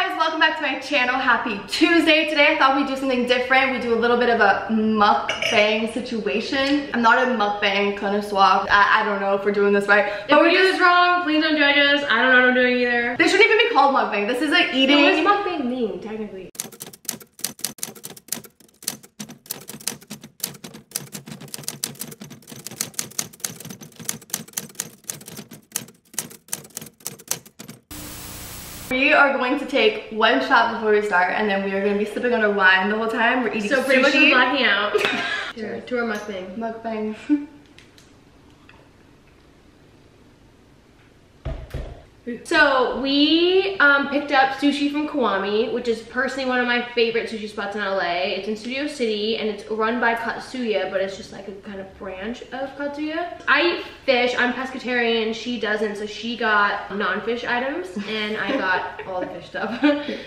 guys, welcome back to my channel. Happy Tuesday. Today I thought we'd do something different. We do a little bit of a mukbang situation. I'm not a mukbang connoisseur. I don't know if we're doing this right. If we're doing this wrong, please don't judge us. I don't know what I'm doing either. This shouldn't even be called mukbang. This is like eating. What does mukbang mean, technically? We are going to take one shot before we start, and then we are going to be sipping on our wine the whole time. We're eating sushi. So pretty much we're blacking out. To our mukbang. Mukbang. So we picked up sushi from Kiwami, which is personally one of my favorite sushi spots in LA. It's in Studio City, and it's run by Katsuya, but it's just like a kind of branch of Katsuya. I eat fish. I'm pescatarian. She doesn't, so she got non-fish items, and I got all the fish stuff.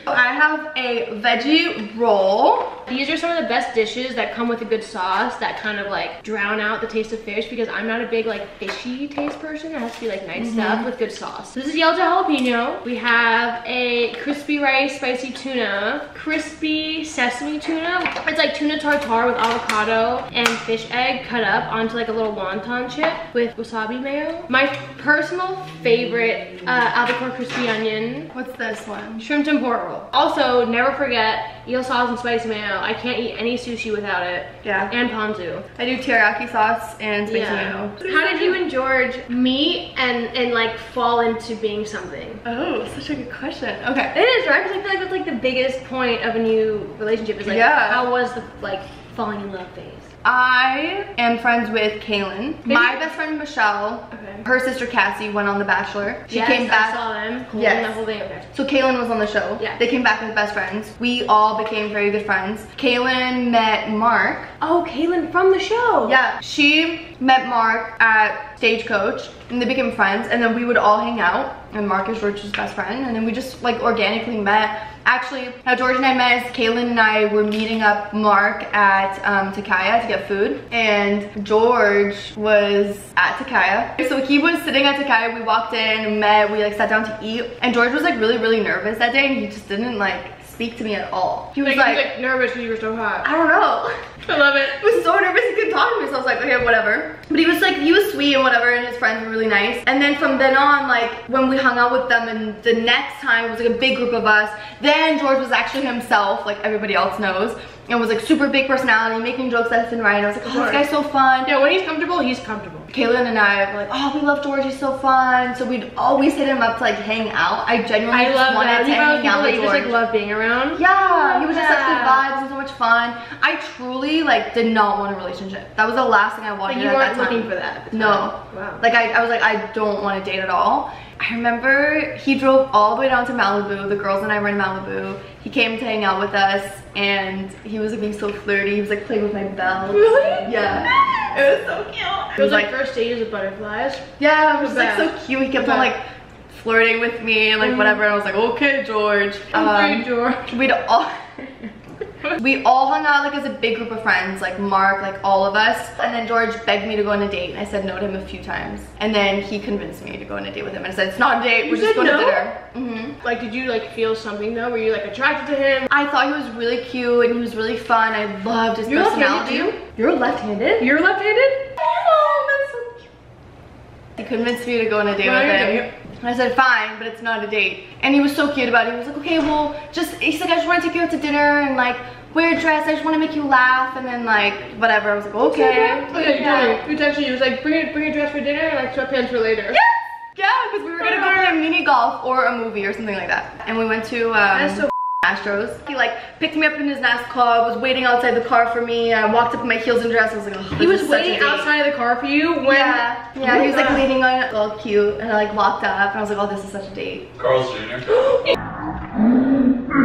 I have a veggie roll. These are some of the best dishes that come with a good sauce that kind of like drown out the taste of fish, because I'm not a big like fishy taste person. It has to be like nice stuff with good sauce. So this is jalapeno. We have a crispy rice spicy tuna, crispy sesame tuna. It's like tuna tartare with avocado and fish egg cut up onto like a little wonton chip with wasabi mayo. My personal favorite albacore crispy onion. What's this one? Shrimp tempura roll. Also, never forget eel sauce and spicy mayo. I can't eat any sushi without it. Yeah. And ponzu. I do teriyaki sauce and spicy mayo. How did you and George meet and like fall into being something? Oh, such a good question. Okay, it is, right? Because I feel like that's like the biggest point of a new relationship is like, how was the like falling in love phase? I am friends with Kaylin. My best friend Michelle, her sister Cassie went on The Bachelor. She came back. I saw them. Cool. Yes. The whole thing. Okay. So Kaylin was on the show. Yeah. They came back as best friends. We all became very good friends. Kaylin met Mark. Oh, Kaylin from the show. Yeah. She met Mark at Stagecoach, and they became friends, and then we would all hang out, and Mark is George's best friend, and then we just like organically met. Actually, how George and I met is Kaylin and I were meeting up Mark at Takaya to get food, and George was at Takaya. So he was sitting at Takaya, we walked in, met, we like sat down to eat, and George was like really, really nervous that day, and he just didn't like speak to me at all. He was like nervous because you were so hot. I don't know. I love it. I was so nervous he couldn't talk to me, so I was like, okay, whatever. But he was like, he was sweet and whatever, and his friends were really nice. And then from then on, like when we hung out with them, and the next time it was like a big group of us, then George was actually himself, like everybody else knows, and was like super big personality, making jokes left and right. I was like, oh, this guy's so fun. Yeah, when he's comfortable, he's comfortable. Kaylin and I were like, oh, we love George, he's so fun. So we'd always hit him up to like hang out. I genuinely just wanted to hang out with George. You just like love being around. Yeah, he was just such good vibes and so much fun. I truly like did not want a relationship. That was the last thing I wanted at that time. You weren't looking for that. No. Wow. Like I was like, I don't want to date at all. I remember he drove all the way down to Malibu. The girls and I were in Malibu. He came to hang out with us, and he was like being so flirty. He was like playing with my belt. Really? Yeah. It was so cute. It was like first stages of butterflies. Yeah, it was like so cute. He kept on like flirting with me and like whatever. And I was like, okay, George. Okay, George. We all hung out like as a big group of friends, like Mark, like all of us. And then George begged me to go on a date, and I said no to him a few times. And then he convinced me to go on a date with him, and I said, it's not a date, we're just going to dinner. Like, did you like feel something though? Were you like attracted to him? I thought he was really cute, and he was really fun. I loved his personality. You're left-handed? You're left-handed? Oh, that's so cute. He convinced me to go on a date with him. And I said, fine, but it's not a date. And he was so cute about it. He was like, okay, well, he's like, I just want to take you out to dinner and like wear a dress. I just want to make you laugh. And then like, whatever. I was like, okay. You texted me. He was like, bring a dress for dinner and like sweatpants for later. Yeah. Yeah, because we were going to go play a mini golf or a movie or something like that. And we went to Astros. He like picked me up in his NASCAR, was waiting outside the car for me. I walked up in my heels and dress. I was like, oh, he was waiting outside the car for you when yeah, he was like waiting on it, all cute, and I like walked up and I was like, oh, this is such a date. Carl's Jr. He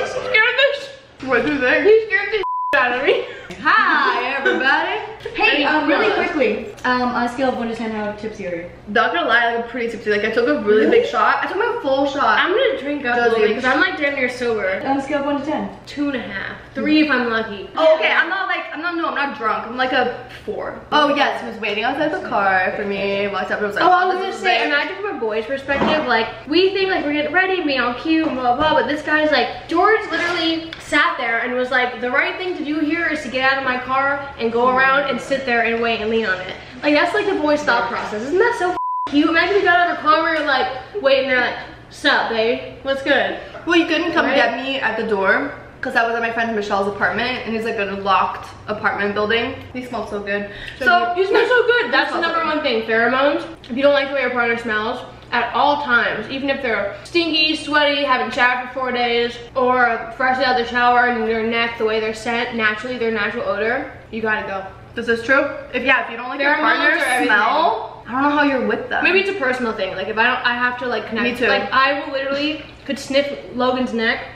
scared the what do you think? He scared the out of me. Hi everybody. Hey, really quickly, on a scale of 1 to 10, how tipsy are you? Not gonna lie, I'm pretty tipsy. Like I took a really big shot. I took my full shot. I'm gonna drink up a little bit because I'm like damn near sober. On a scale of 1 to 10, 2.5, 3 if I'm lucky. Oh, okay, I'm not like I'm not drunk. I'm like a 4. Oh yes, he was waiting outside the car for me. Walked up and was like, oh, I was gonna say, imagine from a boy's perspective, like we think like we're getting ready, being all cute and blah blah, but this guy's like, George literally sat there and was like, the right thing to do here is to get out of my car and go around and sit there and wait and lean on it. Like that's like the boy's thought process. Isn't that so cute? Imagine we got out of the car and we're like waiting there like, sup babe, what's good? Well, you couldn't come get me at the door because I was at my friend Michelle's apartment, and it's like a locked apartment building. They smell so good. So you smell so good. That's the number one thing, pheromones. If you don't like the way your partner smells at all times, even if they're stinky, sweaty, haven't showered for 4 days, or freshly out of the shower and their neck, the way they're scent, naturally, their natural odor, you gotta go. This is true? If you don't like your partner's smell, I don't know how you're with them. Maybe it's a personal thing. Like if I don't, I have to like connect. Me too. Like I will literally could sniff Logan's neck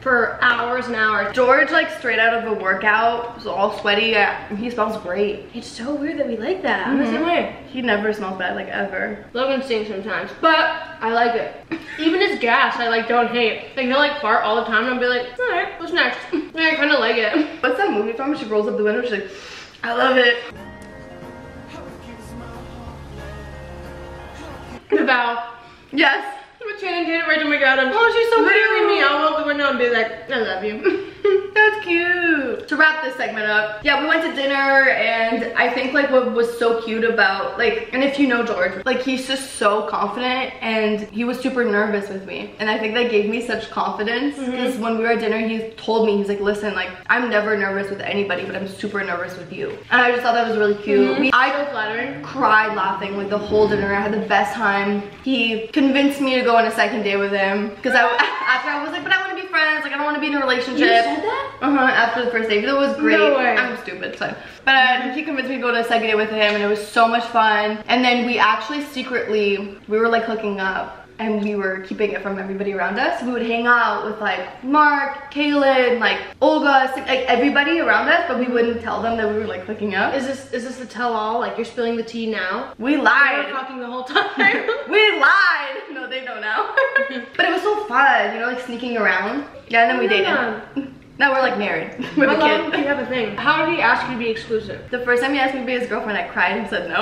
for hours and hours. George, like straight out of a workout, was all sweaty. Yeah, he smells great. It's so weird that we like that. I'm the same way. He never smells bad, like ever. Logan stinks sometimes, but I like it. Even his gas, I like don't hate. Like he'll like fart all the time, and I'll be like, all right, what's next? And I kind of like it. What's that movie from? She rolls up the window. She's like, I love it. The vow. Yes. But Shannon did it right when we got him. Oh, she's so literally me. I'll open the window and be like, I love you. That's cute. To wrap this segment up, yeah, we went to dinner, and I think like what was so cute about like, and if you know George, like he's just so confident, and he was super nervous with me, and I think that gave me such confidence because when we were at dinner, he told me, he's like, listen, like I'm never nervous with anybody, but I'm super nervous with you, and I just thought that was really cute. I so flattering. Cried laughing like the whole dinner. I had the best time. He convinced me to go on a second date with him because after I was like, but I want to be friends, like I don't want to be in a relationship. You said that? After the first date, it was great. No way. I'm stupid, so. But he convinced me to go to a second date with him, and it was so much fun. And then we actually secretly, we were like hooking up, and we were keeping it from everybody around us. We would hang out with like Mark, Kaylin, like Olga, like everybody around us, but we wouldn't tell them that we were like hooking up. Is this the tell-all? Like you're spilling the tea now? We lied. We were talking the whole time. We lied. No, they know now. But it was so fun, you know, like sneaking around. Yeah, and then we dated. Now we're like married. We're How long did you have a thing? How did he ask you to be exclusive? The first time he asked me to be his girlfriend, I cried and said no.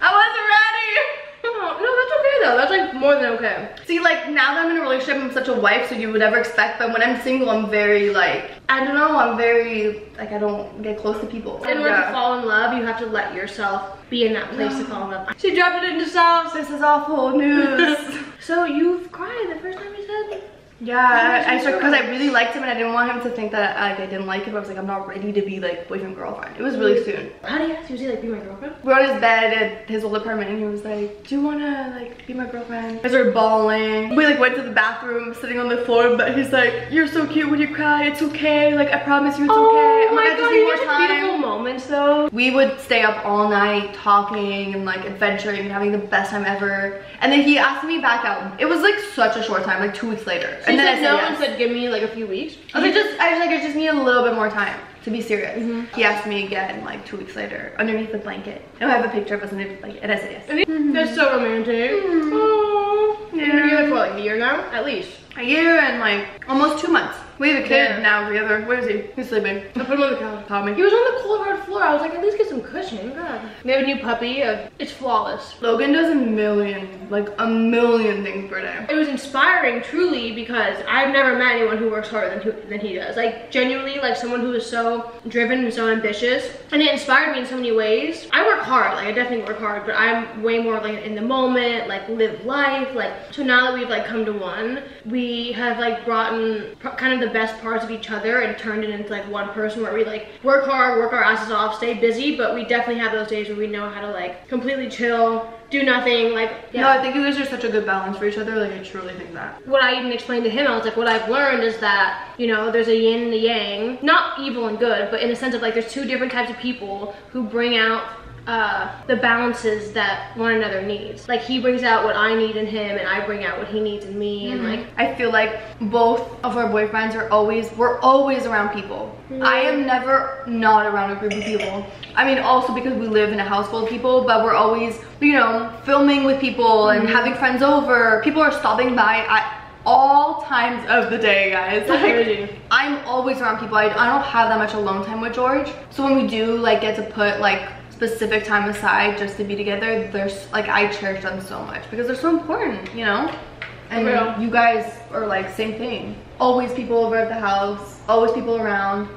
I wasn't ready. Oh, no, that's okay though. That's like more than okay. See, like now that I'm in a relationship, I'm such a wife, so you would never expect. But when I'm single, I'm very like, I don't know. I'm very like, I don't get close to people. In order to fall in love, you have to let yourself be in that place to fall in love. She dropped it into sounds. This is awful news. So you've cried the first time you said. Yeah, I started because I really liked him, and I didn't want him to think that like, I didn't like him. I was like, I'm not ready to be like boyfriend girlfriend. It was really soon. How do you ask? Was he like, be my girlfriend? We were on his bed at his old apartment, and he was like, do you wanna like be my girlfriend? I started bawling. We like went to the bathroom, sitting on the floor, but he's like, you're so cute when you cry. It's okay. Like I promise you, it's okay. Oh my God, you need just beautiful moments though. We would stay up all night talking and like adventuring and having the best time ever. And then he asked me back out. It was like such a short time, like 2 weeks later. So and then I said no and said give me like a few weeks. I just need a little bit more time to be serious. He asked me again like 2 weeks later underneath the blanket. And I have a picture of us underneath the blanket, and I said yes. That's so romantic. Aww. Yeah. We've been together for like a year now, at least. A year and like almost 2 months. We have a kid now together. Where is he? He's sleeping. I put him on the couch. He was on the cold hard floor. I was like, at least get some cushion. God. We have a new puppy. It's flawless. Logan does a million things per day. It was inspiring, truly, because I've never met anyone who works harder than he does. Like genuinely, like someone who is so driven and so ambitious, and it inspired me in so many ways. I work hard, like I definitely work hard, but I'm way more like in the moment, like live life, like so now that we've like come to one, we have like brought in kind of the best parts of each other and turned it into like one person where we like work hard, work our asses off, stay busy, but we definitely have those days where we know how to like completely chill, do nothing, like No, I think you guys are such a good balance for each other. Like I truly think that. What I even explained to him, I was like, what I've learned is that, you know, there's a yin and a yang, not evil and good, but in a sense of like there's two different types of people who bring out the balances that one another needs. Like he brings out what I need in him, and I bring out what he needs in me. And like I feel like both of our boyfriends are always, we're always around people. I am never not around a group of people. I mean, also because we live in a house full of people, but we're always, you know, filming with people and having friends over. People are stopping by. all times of the day, guys. Like, I'm always around people. I don't have that much alone time with George. So when we do like get to put like specific time aside just to be together, there's like I cherish them so much because they're so important, you know? And you guys are like same thing. Always people over at the house, always people around.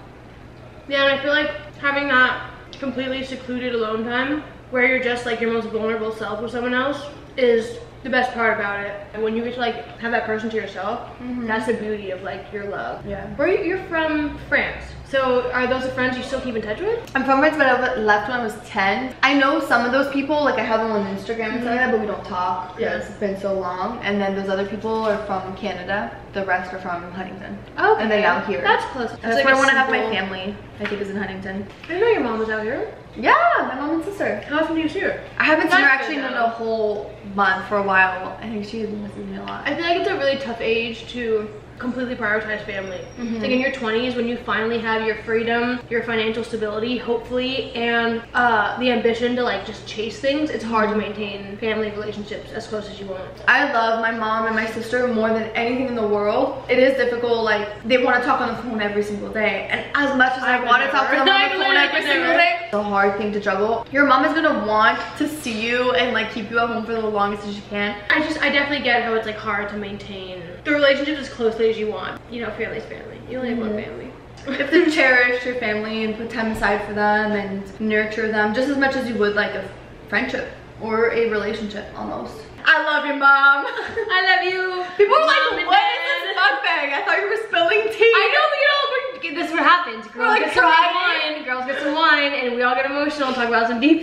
Yeah, and I feel like having that completely secluded alone time where you're just like your most vulnerable self with someone else is the best part about it. And when you get to like have that person to yourself, that's the beauty of like your love. Yeah. Where you're from France. So are those the friends you still keep in touch with? I'm from France, but I left when I was 10. I know some of those people, like I have them on Instagram and stuff like that, but we don't talk. Yeah, it's been so long. And then those other people are from Canada. The rest are from Huntington. Oh, okay. And they're out here. That's close. That's like where I want to have my family. I think is in Huntington. I didn't know your mom was out here. Yeah, my mom and sister. How often do you see her? I haven't seen her actually in a whole month for a while. I think she misses me a lot. I feel like it's a really tough age to completely prioritize family. Like in your 20s, when you finally have your freedom, your financial stability, hopefully, and the ambition to like just chase things, it's hard to maintain family relationships as close as you want. I love my mom and my sister more than anything in the world. It is difficult, like they want to talk on the phone every single day, and as much as I want to talk to them on the phone every single day, it's a hard thing to juggle. Your mom is gonna want to see you and like keep you at home for the longest as she can. I definitely get how it's like hard to maintain the relationship as closely as you want. You know, family's family. You only have one family. If you cherish your family and put time aside for them and nurture them just as much as you would like a friendship or a relationship almost. I love your mom. I love you. People are like, what is this fuck bag? I thought you were spilling tea. I know, but you know, this is what happens. Girls like, get some wine, girls get some wine, and we all get emotional and talk about some deep.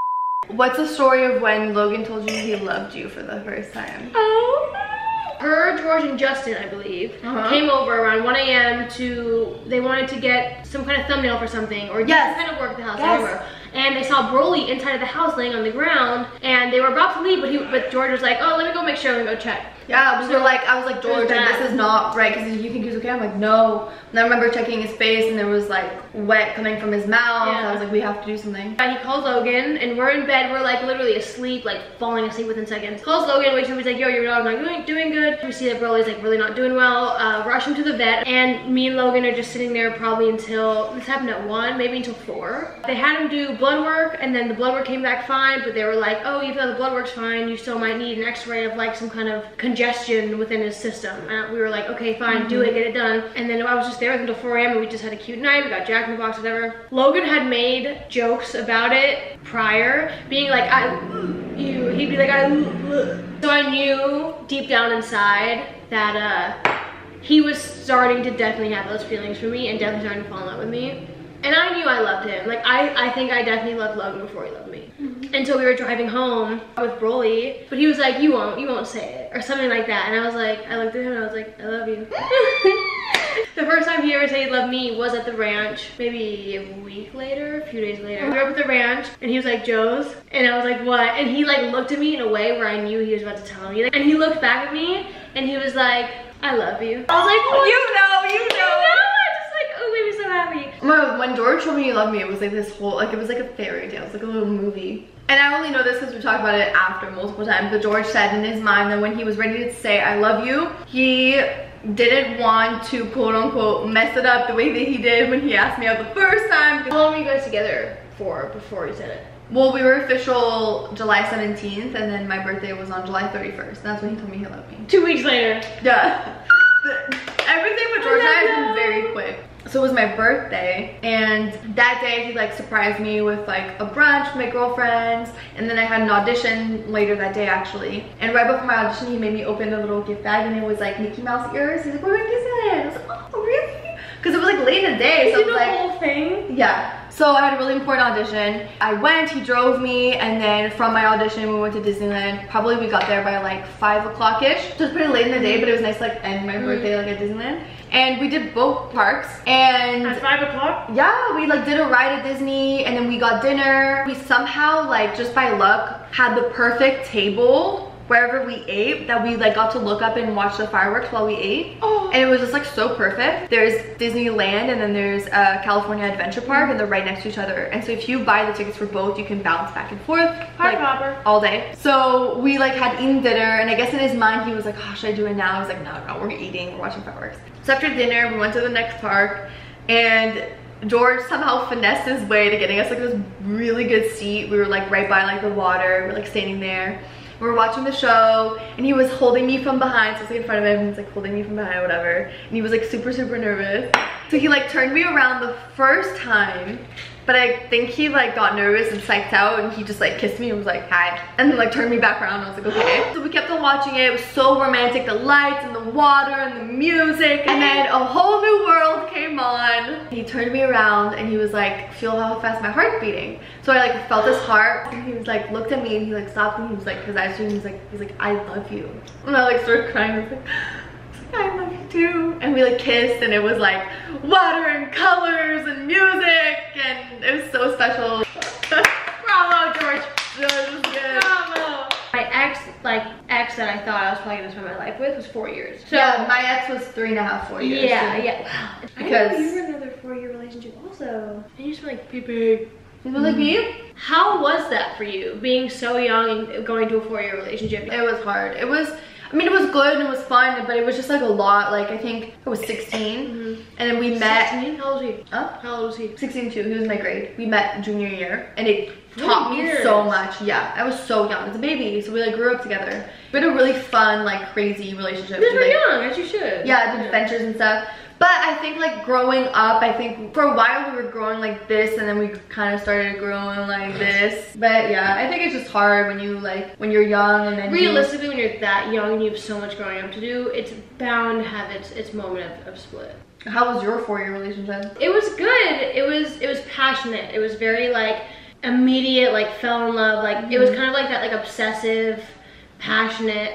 What's the story of when Logan told you he loved you for the first time? Her, George, and Justin, I believe, came over around 1 a.m. to, they wanted to get some kind of thumbnail for something, or some kind of work at the house, whatever. And they saw Broly inside of the house laying on the ground, and they were about to leave, but George was like, oh, let me go make sure, let me go check. Yeah, we were like, I was like, George, like, this is not right, because you think he's okay? I'm like, no. And I remember checking his face, and there was like wet coming from his mouth. Yeah. I was like, we have to do something. And he calls Logan, and we're in bed. We're like literally asleep, like falling asleep within seconds. Calls Logan, wakes up, he's like, yo, your dog's not doing good. We see that Broly's like really not doing well. Rush him to the vet, and me and Logan are just sitting there probably until, this happened at 1, maybe until 4. They had him do blood work, and then the blood work came back fine, but they were like, oh, even though the blood work's fine, you still might need an x-ray of like some kind of congestion within his system. And we were like, okay, fine, do it, get it done. And then I was just there with him until 4 a.m. and we just had a cute night. We got Jack in the Box, whatever. Logan had made jokes about it prior, being like, he'd be like, So I knew deep down inside that he was starting to definitely have those feelings for me and definitely starting to fall in love with me. And I knew I loved him. Like, I think I definitely loved Logan before he loved me. And so we were driving home with Broly, but he was like, you won't say it, or something like that. And I was like, I looked at him and I was like, I love you. The first time he ever said he loved me was at the ranch, maybe a week later, a few days later. We were up at the ranch, and he was like, Joe's? And I was like, what? And he like looked at me in a way where I knew he was about to tell me. And he looked back at me, and he was like, I love you. I was like, oh, you know. When George told me he loved me, it was like this whole, like it was like a fairy tale. It was like a little movie. And I only know this because we talked about it after multiple times, but George said in his mind that when he was ready to say I love you, he didn't want to quote unquote mess it up the way that he did when he asked me out the first time. How long were you guys together for before he said it? Well, we were official July 17th, and then my birthday was on July 31st. That's when he told me he loved me. 2 weeks later. Yeah. Everything with George and I has been very quick. So it was my birthday, and that day he like surprised me with like a brunch with my girlfriends, and then I had an audition later that day actually. And right before my audition, he made me open a little gift bag, and it was like Mickey Mouse ears. He's like, we're in Disneyland. I was like, oh, really? Because it was like late in the day. So it was like the whole thing. Yeah. So I had a really important audition. I went, he drove me, and then from my audition, we went to Disneyland. Probably we got there by like 5 o'clock-ish. So it was pretty late in the day, but it was nice to like end my birthday like at Disneyland. And we did both parks, and at 5 o'clock? Yeah, we like did a ride at Disney, and then we got dinner. We somehow like just by luck had the perfect table wherever we ate, that we like got to look up and watch the fireworks while we ate. Oh. And it was just like so perfect. There's Disneyland and then there's California Adventure Park, and they're right next to each other. And so if you buy the tickets for both, you can bounce back and forth all day. So we like had eaten dinner, and I guess in his mind he was like, oh, should I do it now? I was like, no, no, we're eating, we're watching fireworks. So after dinner, we went to the next park, and George somehow finessed his way to getting us like this really good seat. We were like right by like the water. We're like standing there. We were watching the show, and he was holding me from behind. So I was like in front of him, and he's like holding me from behind, whatever. And he was like super, super nervous. So he like turned me around the first time, but I think he like got nervous and psyched out, and he just like kissed me and was like, hi. And then like turned me back around, and I was like, okay. So we kept on watching it. It was so romantic, the lights and the water and the music. And then a whole new world came on. He turned me around and he was like, feel how fast my heart's beating. So I like felt his heart, and he was like, looked at me, and he like stopped, and he was like, his eyes changed, and he's like, I love you. And I like started crying. I was like, I love you too. And we like kissed, and it was like water and colors and music, and it was so special. Bravo, George. George was good. Bravo. My ex that I thought I was probably gonna spend my life with was 4 years. So yeah, my ex was 3.5, 4 years. Yeah, so. Yeah. Wow. Because I know you were in another 4-year relationship also. And you just were like, pee-pee. You look like me? How was that for you, being so young and going to a 4-year relationship? It was hard. It was, I mean, it was good and it was fun, but it was just like a lot. Like, I think I was 16, and then we met. 16? How old was he? Huh? How old was he? 16 too. He was in my grade. We met junior year, and it taught me so much. Yeah, I was so young. I was a baby, so we like grew up together. We had a really fun, like crazy relationship. You guys were young, as you should. Yeah, the adventures and stuff. But I think like growing up, I think for a while we were growing like this, and then we kind of started growing like this. But yeah, I think it's just hard when you like, when you're young, and then realistically when you're that young and you have so much growing up to do, it's bound to have its moment of split. How was your 4-year relationship? It was good. It was passionate. It was very like immediate, like fell in love. Like it was kind of like that, like obsessive, passionate,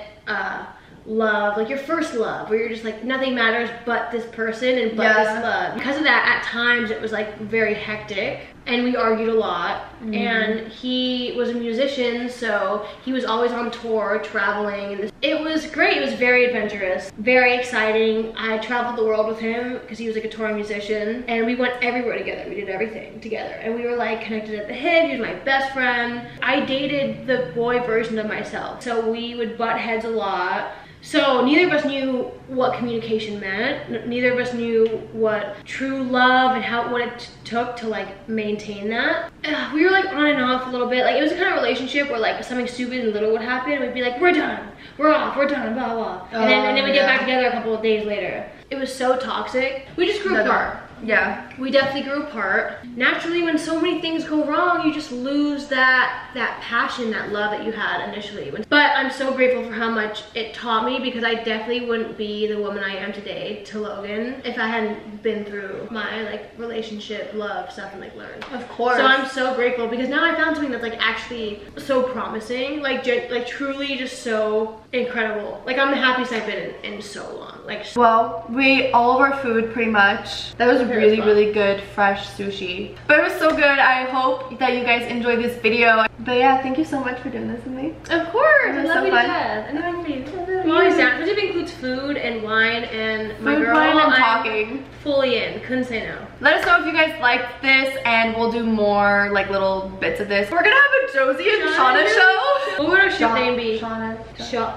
love, like your first love, where you're just like nothing matters but this person and but this love. Because of that, at times it was like very hectic, and we argued a lot. And he was a musician, so he was always on tour traveling, and it was great. It was very adventurous, very exciting. I traveled the world with him because he was like a touring musician, and we went everywhere together. We did everything together, and we were like connected at the hip. He was my best friend. I dated the boy version of myself, so we would butt heads a lot. So neither of us knew what communication meant. Neither of us knew what true love and what it took to like maintain that. We were like on and off a little bit. Like it was a kind of relationship where like something stupid and little would happen, and we'd be like, we're done, we're off, we're done, blah, blah. And then we get back together a couple of days later. It was so toxic. We just grew apart. Yeah, we definitely grew apart. Naturally, when so many things go wrong, you just lose that passion, that love that you had initially. But I'm so grateful for how much it taught me, because I definitely wouldn't be the woman I am today to Logan if I hadn't been through my like relationship, love stuff, and like learned. Of course. So I'm so grateful, because now I found something that's like actually so promising, like truly just so incredible. Like I'm the happiest I've been in so long. Like well, we ate all of our food pretty much. That was really, really good fresh sushi. But it was so good. I hope that you guys enjoyed this video. But yeah, thank you so much for doing this with me. Of course, I love you to death. And I love you. It includes food and wine and my girl. I'm talking. Fully in. Couldn't say no. Let us know if you guys liked this, and we'll do more like little bits of this. We're gonna have a Josie and Shauna show. What would our ship name be?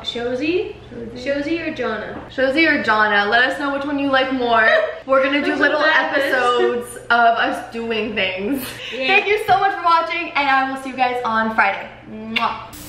Josie? Josie or Jonna? Josie or Jonna. Let us know which one you like more. We're gonna do little episodes of us doing things. Yeah. Thank you so much for watching, and I will see you guys on Friday. Mwah.